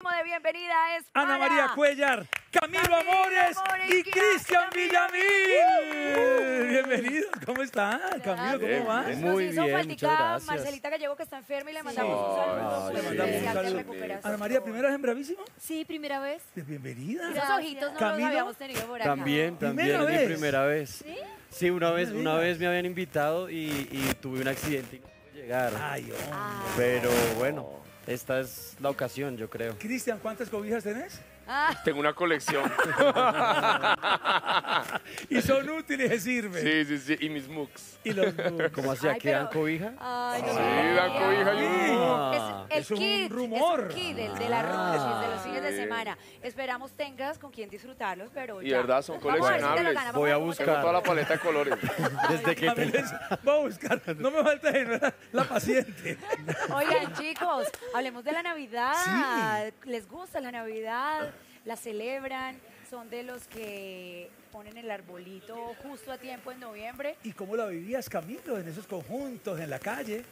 De bienvenida es para Ana María Cuellar, Camilo Amores y Cristian Villamil. Bienvenidos, ¿cómo están? Camilo, ¿cómo vas? Muy bien, muchas gracias. Marcelita Gallego, que está enferma, y le mandamos un saludo. Ana María, ¿primera vez en Bravísimo? Sí, primera vez. Bienvenida. Esos ojitos no los habíamos tenido por acá. También es mi primera vez. Sí, una vez me habían invitado y tuve un accidente y no pude llegar. Ay, hombre. Pero bueno, esta es la ocasión, yo creo. Cristian, ¿cuántas cobijas tenés? Tengo una colección. Y son útiles, sirven. Sí. Y mis mugs. Y los mugs. ¿Cómo así? ¿Aquí dan cobija? Sí, dan cobija. Es un rumor. Es un kit de la rumba, de los fines de semana. Esperamos tengas con quien disfrutarlos, pero ya. Y verdad, son coleccionables. Voy a buscar. Tengo toda la paleta de colores. Desde que voy a buscar. No me falta la paciente. Oigan, chicos, hablemos de la Navidad. Sí. ¿Les gusta la Navidad? ¿La celebran? ¿Son de los que ponen el arbolito justo a tiempo en noviembre? ¿Y cómo la vivías, Camilo, en esos conjuntos, en la calle?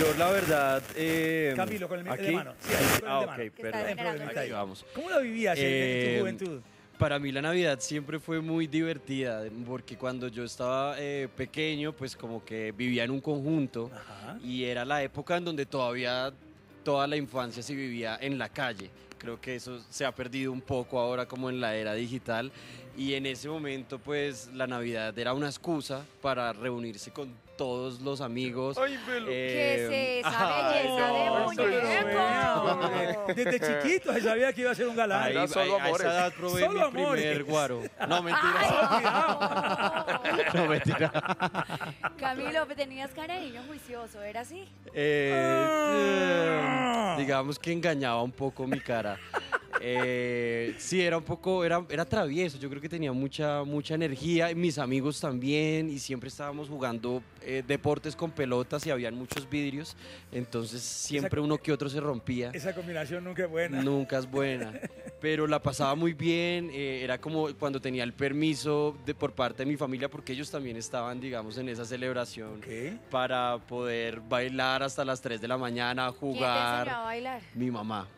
Yo, la verdad... Camilo, con el micrófono de mano. Sí, ok, perdón. ¿Cómo la vivías en tu juventud? Para mí la Navidad siempre fue muy divertida, porque cuando yo estaba pequeño, pues como que vivía en un conjunto. Ajá. Y era la época en donde todavía toda la infancia se vivía en la calle. Creo que eso se ha perdido un poco ahora como en la era digital, y en ese momento pues la Navidad era una excusa para reunirse con todos los amigos. ¡Ay, Belu! ¿Qué es esa belleza de muñeco? Desde chiquito se sabía que iba a ser un galán. Ahí, solo a esa edad probé mi primer guaro. No, mentira. No, mentira. Camilo, tenías cara de niño juicioso, ¿era así? Digamos que engañaba un poco mi cara. Sí, era un poco, era travieso. Yo creo que tenía mucha energía, y mis amigos también, y siempre estábamos jugando deportes con pelotas y habían muchos vidrios, entonces siempre uno que otro se rompía. Esa combinación nunca es buena. Nunca es buena, pero la pasaba muy bien. Era como cuando tenía el permiso por parte de mi familia, porque ellos también estaban, digamos, en esa celebración. ¿Qué? Para poder bailar hasta las 3 de la mañana, jugar. ¿Quién te enseñó a bailar? Mi mamá.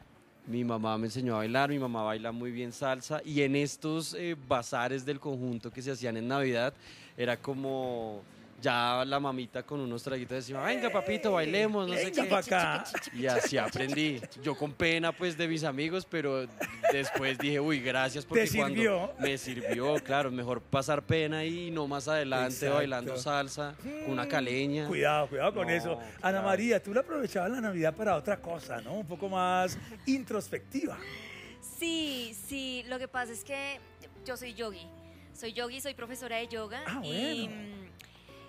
Mi mamá me enseñó a bailar, mi mamá baila muy bien salsa, y en estos bazares del conjunto que se hacían en Navidad, era como ya la mamita con unos traguitos decía, venga papito, bailemos, no sé qué. Acá. Y así aprendí, yo con pena pues de mis amigos, pero después dije, uy, gracias, porque ¿te sirvió? Cuando me sirvió, claro, mejor pasar pena y no más adelante. Exacto. Bailando salsa, una caleña. Cuidado con eso. Claro. Ana María, tú la aprovechabas la Navidad para otra cosa, ¿no? Un poco más introspectiva. Sí, lo que pasa es que yo soy yogui. Soy profesora de yoga.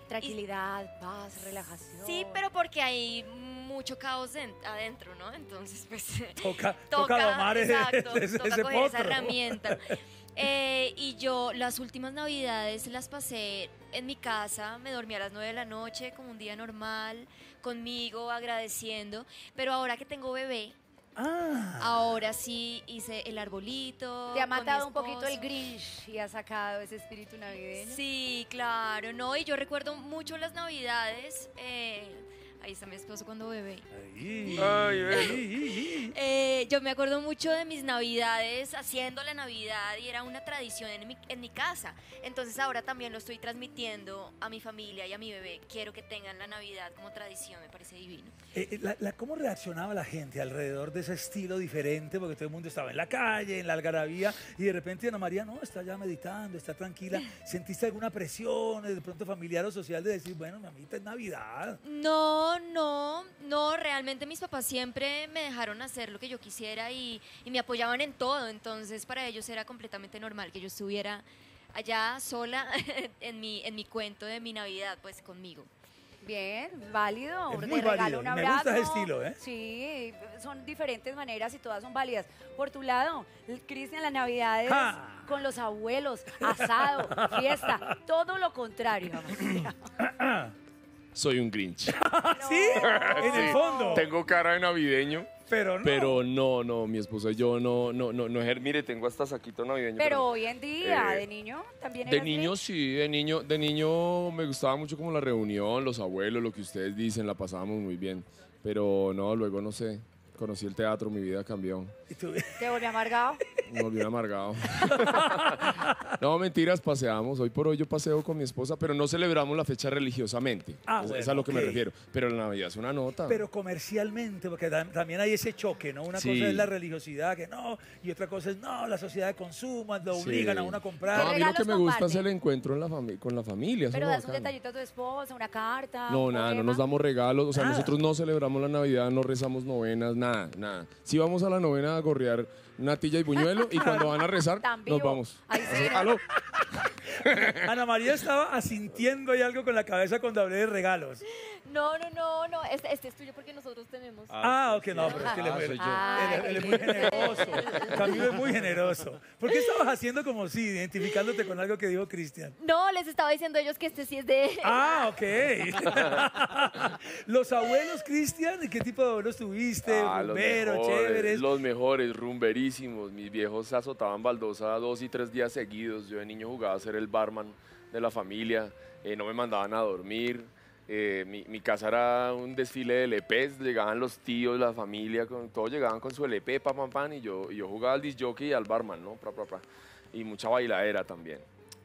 Tranquilidad, paz, relajación. Sí, pero porque hay mucho caos adentro, ¿no? Entonces, pues... Toca domar toca coger esa herramienta. Y yo las últimas Navidades las pasé en mi casa, me dormí a las 9 de la noche, como un día normal, conmigo, agradeciendo. Pero ahora que tengo bebé, ahora sí hice el arbolito. Te ha matado un poquito el Grinch y ha sacado ese espíritu navideño. Sí, claro, no, y yo recuerdo mucho las Navidades. Ahí está mi esposo cuando bebé. Yo me acuerdo mucho de mis Navidades haciendo la Navidad, y era una tradición en mi casa. Entonces ahora también lo estoy transmitiendo a mi familia y a mi bebé. Quiero que tengan la Navidad como tradición, me parece divino. ¿Cómo reaccionaba la gente alrededor de ese estilo diferente? Porque todo el mundo estaba en la calle, en la algarabía, y de repente Ana María, no, está ya meditando, está tranquila. ¿Sentiste alguna presión de pronto familiar o social de decir, bueno, mamita, es Navidad? No, realmente mis papás siempre me dejaron hacer lo que yo quisiera y me apoyaban en todo, entonces para ellos era completamente normal que yo estuviera allá sola en mi cuento de mi Navidad, pues conmigo. Bien, válido. Es muy válido, un abrazo. Me gusta ese estilo, ¿eh? Sí, son diferentes maneras y todas son válidas. Por tu lado, Cristian, las Navidades con los abuelos, asado, fiesta, todo lo contrario. Soy un Grinch. ¿Sí? En el fondo. Tengo cara de navideño. Pero no. Pero no, mi esposa y yo no. Mire, tengo hasta saquito navideño. Pero hoy en día, ¿de niño también eres Grinch? Sí, de niño me gustaba mucho como la reunión, los abuelos, lo que ustedes dicen, la pasábamos muy bien. Pero no, luego no sé. Conocí el teatro, mi vida cambió. ¿Te volvió amargado? Me volví amargado. No, mentiras, paseamos. Hoy por hoy yo paseo con mi esposa, pero no celebramos la fecha religiosamente. Ah, bueno, es a lo que me refiero. Pero la Navidad es una nota. Pero comercialmente, porque también hay ese choque, ¿no? Una cosa es la religiosidad, que no, y otra cosa es, no, la sociedad de consumo, lo obligan a uno a comprar. No, a mí lo que me gusta es el encuentro en la con la familia. Pero das un detallito a tu esposa, una carta. No, nada, no nos damos regalos. O sea, nosotros no celebramos la Navidad, no rezamos novenas, nada, nada. Si vamos a la novena a gorrear natilla y buñuelo, y cuando van a rezar, nos vamos. Ay, sí. ¿Aló? Ana María estaba asintiendo ahí algo con la cabeza cuando hablé de regalos. No, no, no, no. Este es tuyo porque nosotros tenemos. Ah, ok, no, pero es que él es muy generoso. Camilo es muy generoso. ¿Por qué estabas haciendo como si, identificándote con algo que dijo Cristian? No, les estaba diciendo a ellos que este sí es de él. Ah, ok. Los abuelos, Cristian, ¿qué tipo de abuelos tuviste? Rumberos, chéveres. Los mejores, rumberísimos. Mis viejos azotaban baldosa 2 y 3 días seguidos. Yo de niño jugaba a ser el barman de la familia, no me mandaban a dormir, mi casa era un desfile de LPs, llegaban los tíos, la familia, todos llegaban con su LP, pam, pam, pam, y yo jugaba al disc jockey y al barman, ¿no? Pra, pra, pra. Y mucha bailadera también.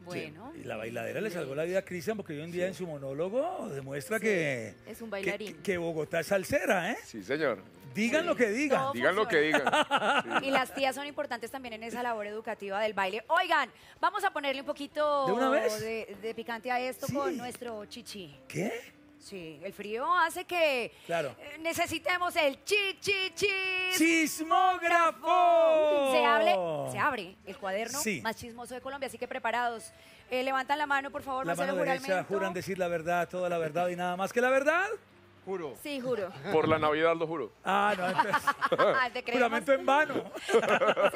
Bueno. Sí. Y la bailadera le salvó la vida a Cristian porque hoy en día en su monólogo demuestra que es un bailarín. Que Bogotá es salsera, ¿eh? Sí, señor. Digan lo que digan. No digan lo que digan. Sí. Y las tías son importantes también en esa labor educativa del baile. Oigan, vamos a ponerle un poquito de picante a esto con nuestro chichi. ¿Qué? Sí, el frío hace que necesitemos el chismógrafo. Se abre el cuaderno más chismoso de Colombia, así que preparados. Levantan la mano, por favor, Marcelo, juramento. Juran decir la verdad, toda la verdad y nada más que la verdad. Juro. Sí, juro. Por la Navidad lo juro. Ah, no, entonces. Juramento en vano. Se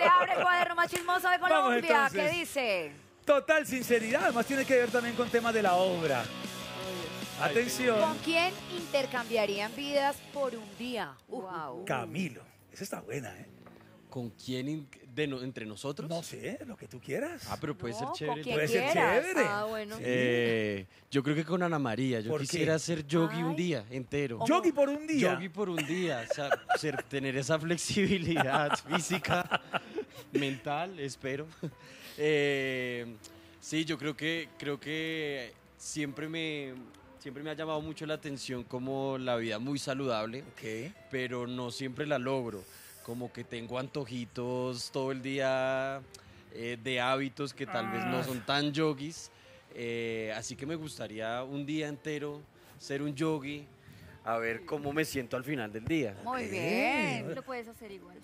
abre el cuaderno más chismoso de Colombia. ¿Qué dice? Total sinceridad, además tiene que ver también con temas de la obra. Atención. ¿Con quién intercambiarían vidas por un día? Wow. Camilo, esa está buena, ¿eh? ¿Con quién entre nosotros? No sé, lo que tú quieras. Ah, pero puede ser chévere. Puede ser chévere. Ah, bueno. Yo creo que con Ana María. Yo quisiera ser yogui un día entero. ¿Yogui por un día? Yogui por un día. O sea, tener esa flexibilidad física, mental, espero. Sí, yo creo que siempre me ha llamado mucho la atención como la vida muy saludable, pero no siempre la logro. Como que tengo antojitos todo el día de hábitos que tal vez no son tan yoguis. Así que me gustaría un día entero ser un yogui, a ver cómo me siento al final del día. Muy bien. Lo puedes hacer igual.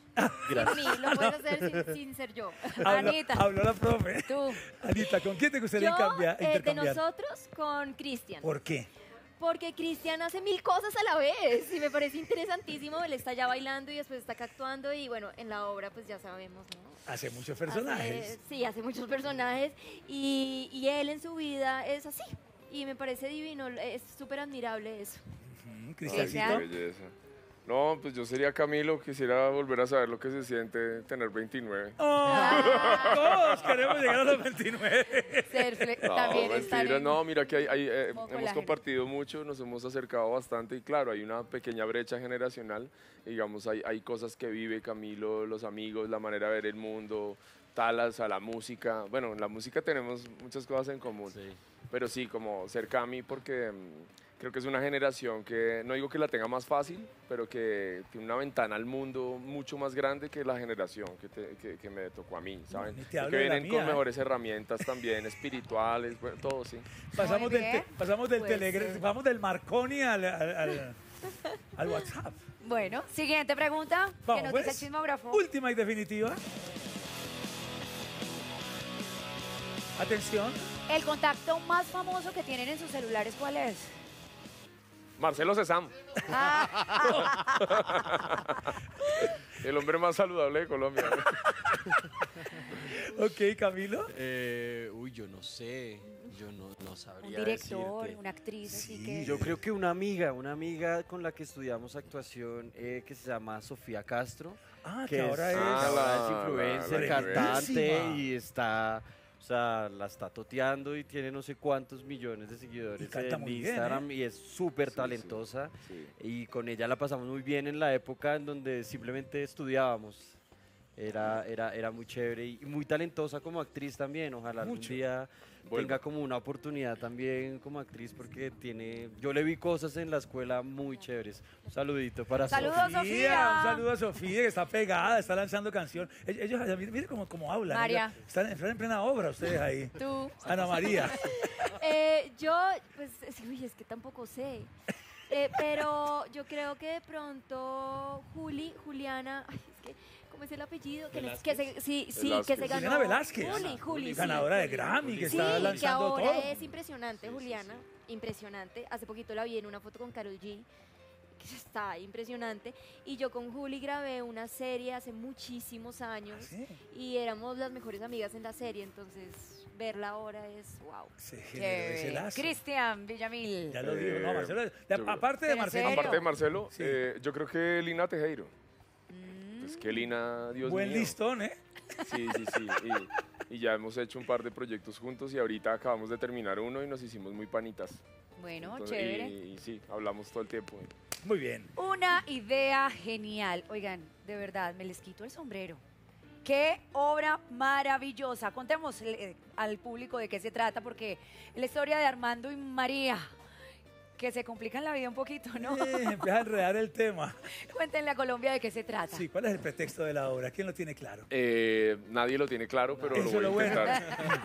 Gracias. Sin mí, lo puedes hacer sin ser yo. Anita. Habló la profe. Tú. Anita, ¿con quién te gustaría intercambiar? De nosotros, con Cristian. ¿Por qué? Porque Cristian hace 1000 cosas a la vez y me parece interesantísimo. Él está ya bailando y después está acá actuando y bueno, en la obra pues ya sabemos, ¿no? Hace muchos personajes. Hace muchos personajes y él en su vida es así y me parece divino, es súper admirable eso. Cristiancito. Qué belleza. No, pues yo sería Camilo, quisiera volver a saber lo que se siente tener 29. Oh, todos queremos llegar a los 29. También mentira, no, mira que hemos compartido mucho, nos hemos acercado bastante y claro, hay una pequeña brecha generacional. Digamos, hay cosas que vive Camilo, los amigos, la manera de ver el mundo, talas a la música. Bueno, en la música tenemos muchas cosas en común, pero sí, como ser Cami porque... Creo que es una generación que, no digo que la tenga más fácil, pero que tiene una ventana al mundo mucho más grande que la generación que me tocó a mí, ¿saben? Que vienen con mejores herramientas también, espirituales, bueno, todo, sí. Pasamos del Marconi al WhatsApp. Bueno, siguiente pregunta. Vamos, ¿qué nos dice el chismógrafo? Última y definitiva. Atención. El contacto más famoso que tienen en sus celulares, ¿cuál es? Marcelo Cezán. El hombre más saludable de Colombia. Ok, Camilo. Uy, yo no sé. Yo no sabría. Un director, decirte. Una actriz. Sí, así que... Yo creo que una amiga con la que estudiamos actuación que se llama Sofía Castro. Ah, que ahora es influencer, cantante y está... O sea, la está toteando y tiene no sé cuántos millones de seguidores en Instagram, bien, ¿eh? Y es súper talentosa. Sí, sí. Y con ella la pasamos muy bien en la época en donde simplemente estudiábamos. Era muy chévere y muy talentosa como actriz también. Ojalá algún día tenga como una oportunidad también como actriz, porque tiene, yo le vi cosas en la escuela muy chéveres. Un saludito para Sofía. Un saludo a Sofía, que está pegada, está lanzando canción. Ellos, miren cómo hablan. María. Están en plena obra ustedes ahí. Tú. Ana María. Yo, pues, uy, es que tampoco sé. Pero yo creo que de pronto Juliana, ay, es que, ¿cómo es el apellido? Que se ganó. Juliana Velázquez. Juli, ganadora de Grammy, que está lanzando que ahora todo. Es impresionante, Juliana, impresionante. Hace poquito la vi en una foto con Karol G, que está impresionante. Y yo con Juli grabé una serie hace muchísimos años. ¿Ah, sí? Y éramos las mejores amigas en la serie, entonces... Verla ahora es wow. Sí, Cristian Villamil. Ya lo digo, no, Marcelo. Aparte de Marcelo, sí. Yo creo que Lina Tejero. Pues que Lina, Dios mío. Buen listón, ¿eh? Sí, sí, sí. Y ya hemos hecho un par de proyectos juntos y ahorita acabamos de terminar uno y nos hicimos muy panitas. Bueno, entonces, chévere. Y sí, hablamos todo el tiempo. Muy bien. Una idea genial. Oigan, de verdad, me les quito el sombrero. ¡Qué obra maravillosa! Contemos al público de qué se trata, porque la historia de Armando y María, que se complican la vida un poquito, ¿no? Empieza a enredar el tema. Cuéntenle a Colombia de qué se trata. Sí, ¿cuál es el pretexto de la obra? ¿Quién lo tiene claro? Nadie lo tiene claro, pero eso lo voy a intentar. Bueno.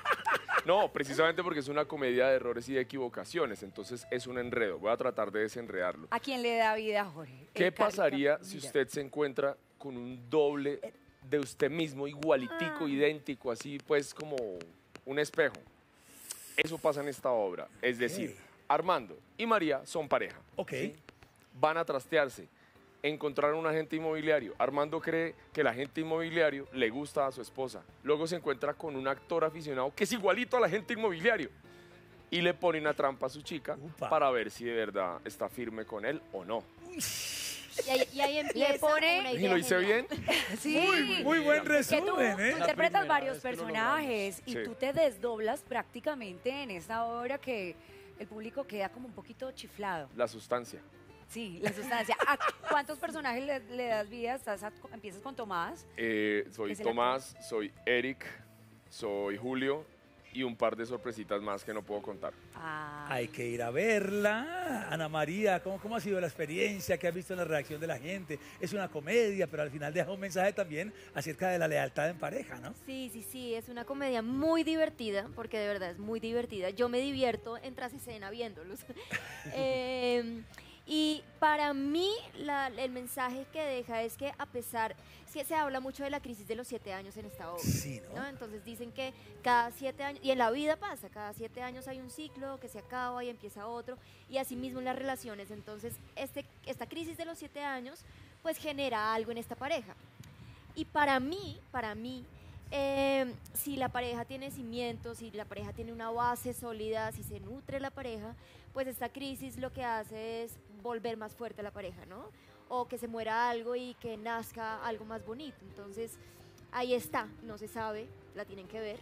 No, precisamente porque es una comedia de errores y de equivocaciones, entonces es un enredo. Voy a tratar de desenredarlo. ¿A quién le da vida, Jorge? ¿Qué pasaría si usted se encuentra con un doble... de usted mismo, igualitico, idéntico, así pues como un espejo? Eso pasa en esta obra. Es decir, Armando y María son pareja. Ok. ¿Sí? Van a trastearse, encontraron un agente inmobiliario. Armando cree que el agente inmobiliario le gusta a su esposa. Luego se encuentra con un actor aficionado que es igualito al agente inmobiliario. Y le pone una trampa a su chica para ver si de verdad está firme con él o no. Uy. Y ahí empieza. Le pone una idea y lo hice genial. Bien. Sí. Muy buen resumen. Tú interpretas varios personajes y tú te desdoblas prácticamente en esta obra, que el público queda como un poquito chiflado. La sustancia. Sí, la sustancia. ¿A cuántos personajes le das vida? ¿Empiezas con Tomás? Soy Tomás, soy Eric, soy Julio y un par de sorpresitas más que no puedo contar. Ah. Hay que ir a verla. Ana María, ¿cómo ha sido la experiencia? ¿Qué has visto en la reacción de la gente? Es una comedia, pero al final deja un mensaje también acerca de la lealtad en pareja, ¿no? Sí, sí, sí, es una comedia muy divertida, porque de verdad es muy divertida. Yo me divierto en tras escena viéndolos. Y para mí el mensaje que deja es que, a pesar, sí, se habla mucho de la crisis de los 7 años en esta obra, sí, ¿no? Entonces dicen que cada 7 años, y en la vida pasa, cada 7 años hay un ciclo que se acaba y empieza otro, y así mismo en las relaciones. Entonces esta crisis de los 7 años pues genera algo en esta pareja. Y para mí, si la pareja tiene cimientos, si la pareja tiene una base sólida, si se nutre la pareja, pues esta crisis lo que hace es volver más fuerte a la pareja, ¿no? O que se muera algo y que nazca algo más bonito. Entonces, ahí está, no se sabe, la tienen que ver.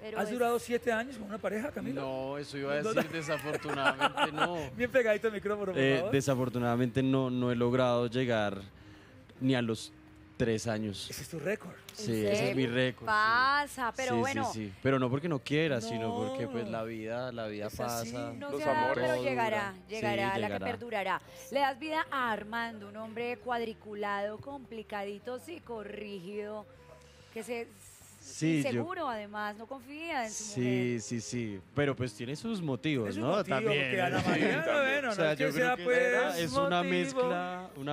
Pero ¿has durado 7 años con una pareja, Camilo? No, eso iba a decir, desafortunadamente no. Bien pegadito el micrófono, por favor. Desafortunadamente no he logrado llegar ni a los 3 años. Ese es tu récord. Sí, ese es mi récord. Pasa, pero sí, bueno. Sí, sí. Pero no porque no quiera, sino porque pues la vida pasa. Sí. No los amores. Pero llegará, que perdurará. Le das vida a Armando, un hombre cuadriculado, complicadito, psicorrígido, que inseguro, además, no confía en su mujer. Sí. Pero pues tiene sus motivos, ¿no? También. Ana María, bueno, o sea, yo creo que es una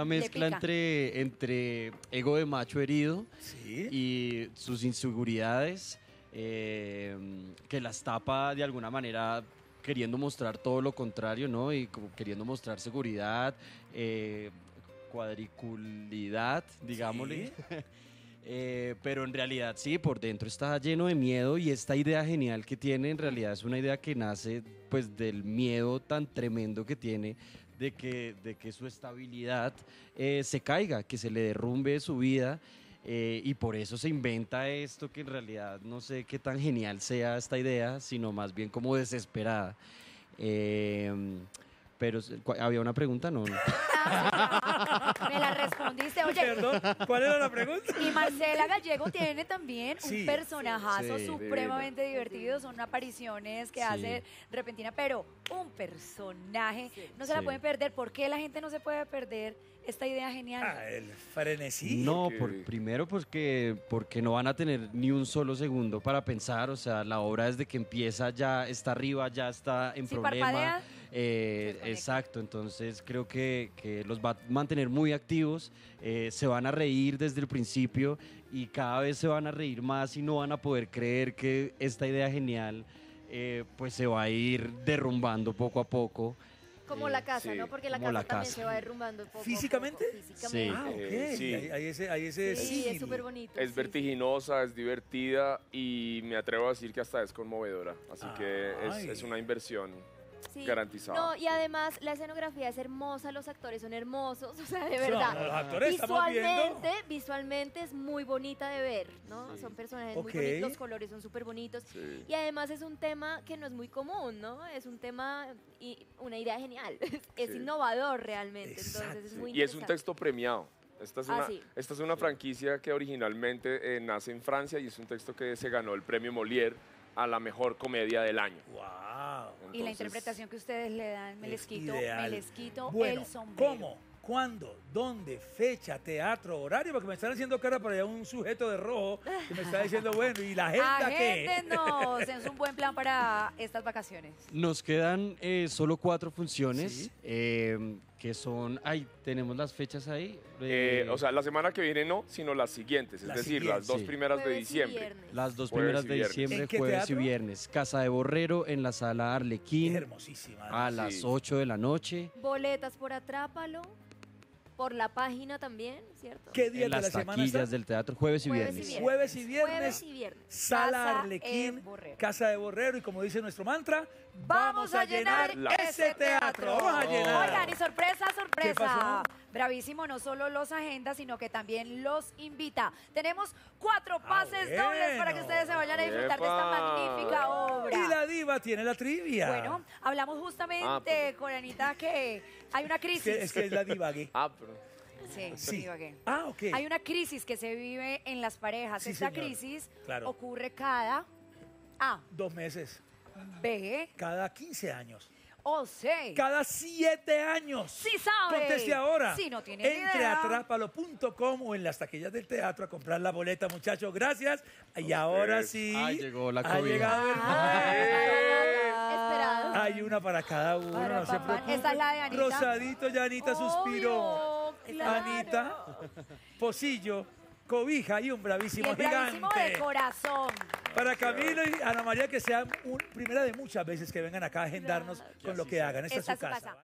mezcla entre ego de macho herido y sus inseguridades, que las tapa de alguna manera queriendo mostrar todo lo contrario, ¿no? Y como queriendo mostrar seguridad, cuadriculidad, digámosle. ¿Sí? Pero en realidad sí, por dentro está lleno de miedo, y esta idea genial que tiene en realidad es una idea que nace pues del miedo tan tremendo que tiene de que su estabilidad se caiga, que se le derrumbe su vida, Y por eso se inventa esto, que en realidad no sé qué tan genial sea esta idea, sino más bien como desesperada. Pero había una pregunta, no. Me la respondiste. Oye, perdón, ¿cuál era la pregunta? Y Marcela Gallego tiene también un personajazo supremamente divertido. Son apariciones que hace repentina, pero un personaje. No se la pueden perder. ¿Por qué la gente no se puede perder esta idea genial? Ah, el frenesí. No, primero porque no van a tener ni un solo segundo para pensar. O sea, la obra desde que empieza ya está arriba, ya está en problema. Exacto, entonces creo que los va a mantener muy activos, se van a reír desde el principio y cada vez se van a reír más y no van a poder creer que esta idea genial pues se va a ir derrumbando poco a poco. Como la casa, ¿no? Porque la casa también se va derrumbando poco. ¿Físicamente? Físicamente. Sí. Ah, ok. Sí. Hay ese sí, es súper bonito. Es vertiginosa, es divertida y me atrevo a decir que hasta es conmovedora. Así que es una inversión. Sí. Garantizado. No, y además la escenografía es hermosa, los actores son hermosos, o sea, de verdad. No, los actores visualmente es muy bonita de ver, ¿no? Sí. Son personajes muy bonitos, los colores son súper bonitos. Sí. Y además es un tema que no es muy común, ¿no? Es un tema y una idea genial. Es innovador realmente. Entonces es muy interesante. Y es un texto premiado. Esta es una franquicia que originalmente nace en Francia y es un texto que se ganó el premio Molière a la mejor comedia del año. ¡Wow! Entonces, y la interpretación que ustedes le dan, me les quito bueno, el sombrero. ¿Cómo? ¿Cuándo? ¿Dónde? ¿Fecha? ¿Teatro? ¿Horario? Porque me están haciendo cara para allá un sujeto de rojo que me está diciendo, bueno, ¿y la agenda qué? Agéntenos, es un buen plan para estas vacaciones. Nos quedan solo 4 funciones, que son... Ay, ¿tenemos las fechas ahí? O sea, la semana que viene no, sino las siguientes, es decir, las 2 primeras de diciembre. Las 2 primeras de diciembre, jueves y viernes. Casa de Borrero en la sala Arlequín. Hermosísima. A las 8 de la noche. Boletas por Atrápalo. Por la página también, ¿cierto? ¿Qué día de la semana? Las taquillas del teatro, jueves y viernes. Jueves y viernes. Sala Arlequín, Casa de Borrero. Y como dice nuestro mantra, vamos a llenar ese teatro. Vamos a llenar. Oigan, y sorpresa, sorpresa. ¿Qué pasó? Bravísimo no solo los agenda, sino que también los invita. Tenemos 4 pases dobles para que ustedes se vayan a disfrutar de esta magnífica obra. Y la diva tiene la trivia. Bueno, hablamos justamente con Anita que hay una crisis. Es que es la diva aquí. Hay una crisis que se vive en las parejas. Esta crisis ocurre cada... 2 meses. B. Cada 15 años. O sea, cada 7 años. Sí sabe. Conteste ahora. Si no tiene idea. Entre atrápalo.com o en las taquillas del teatro a comprar la boleta, muchachos. Gracias. Y ahora sí. Ay, llegó la COVID. Ha llegado el esperado. Hay una para cada uno. Para no se preocupen. Esta es la de Anita. Rosadito, ya Anita suspiró. Claro. Anita, pocillo, cobija y un bravísimo gigante. Bravísimo de corazón. Para Camilo y Ana María, que sean primera de muchas veces que vengan acá a agendarnos con lo que hagan. Esta es su casa.